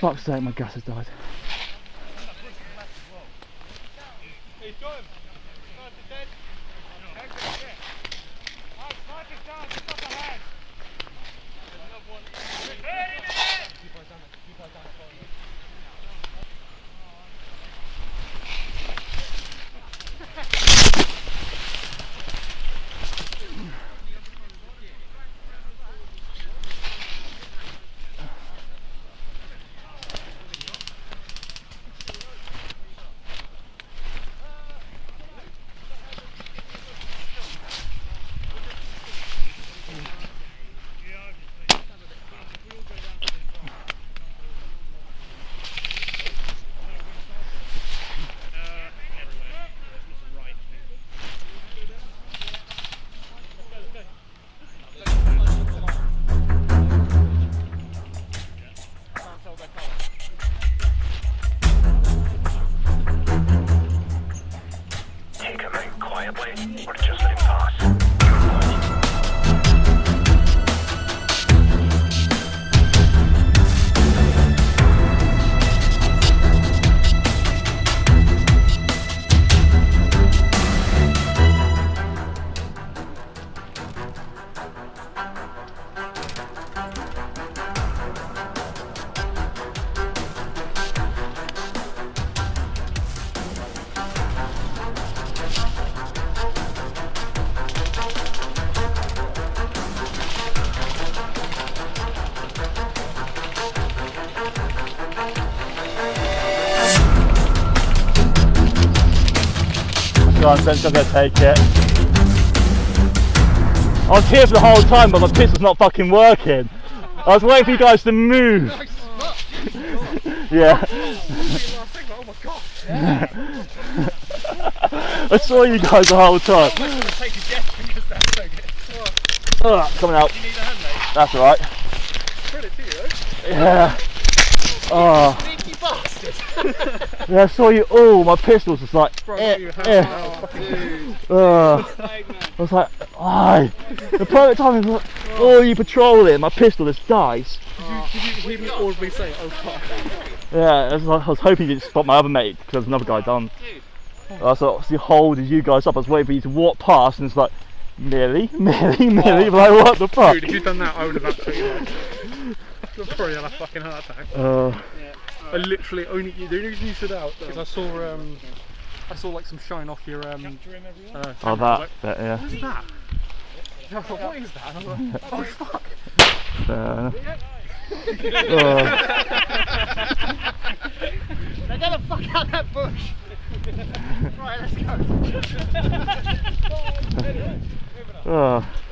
Fuck's sake, my gas has died. Nonsense, I'm gonna take it. I was here for the whole time, but my piss was not fucking working. I was waiting for you guys to move. Yeah. I saw you guys the whole time. Coming out. That's alright. Yeah. Oh. Yeah, I saw you all. My pistols was like, I was like, aye. The perfect time is like, oh, you patrolling. My pistol just dies. Did you even audibly say, oh fuck? Yeah, I was hoping you didn't spot my other mate because there was another guy done. I was obviously holding you guys up. I was waiting for you to walk past, and it's like, Millie. Like, what the fuck? Dude, if you'd done that, I would have absolutely. Probably had a fucking heart attack. Yeah. I literally the only reason you stood out is I saw like some shine off your oh, that bit, yeah. What is that? I thought, what is that? And I was like, oh fuck. Now get the fuck out of that bush. Right, let's go. Oh.